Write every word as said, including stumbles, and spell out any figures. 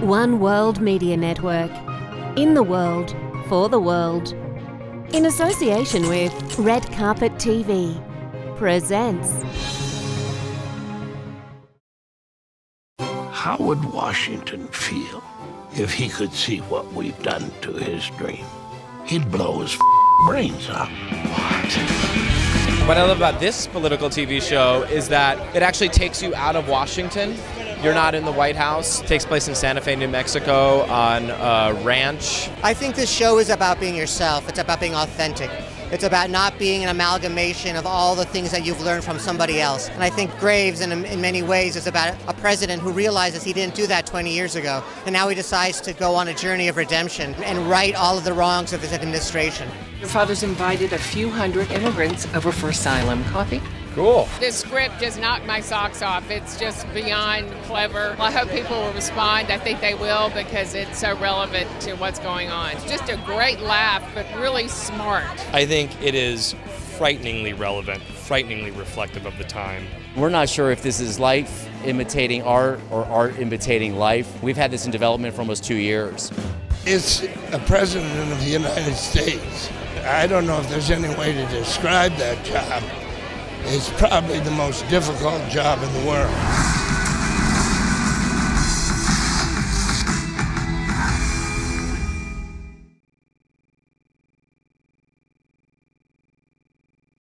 One World Media Network. In the world, for the world. In association with Red Carpet T V presents. How would Washington feel if he could see what we've done to his dream? He'd blow his f***ing brains out. What? What I love about this political T V show is that it actually takes you out of Washington. You're not in the White House. It takes place in Santa Fe, New Mexico, on a ranch. I think this show is about being yourself. It's about being authentic. It's about not being an amalgamation of all the things that you've learned from somebody else. And I think Graves, in, in many ways, is about a president who realizes he didn't do that twenty years ago. And now he decides to go on a journey of redemption and right all of the wrongs of his administration. Your father's invited a few hundred immigrants over for asylum. Coffee? Cool. This script just knocked my socks off. It's just beyond clever. I hope people will respond. I think they will because it's so relevant to what's going on. It's just a great laugh, but really smart. I think it is frighteningly relevant, frighteningly reflective of the time. We're not sure if this is life imitating art or art imitating life. We've had this in development for almost two years. It's a president of the United States. I don't know if there's any way to describe that job. It's probably the most difficult job in the world.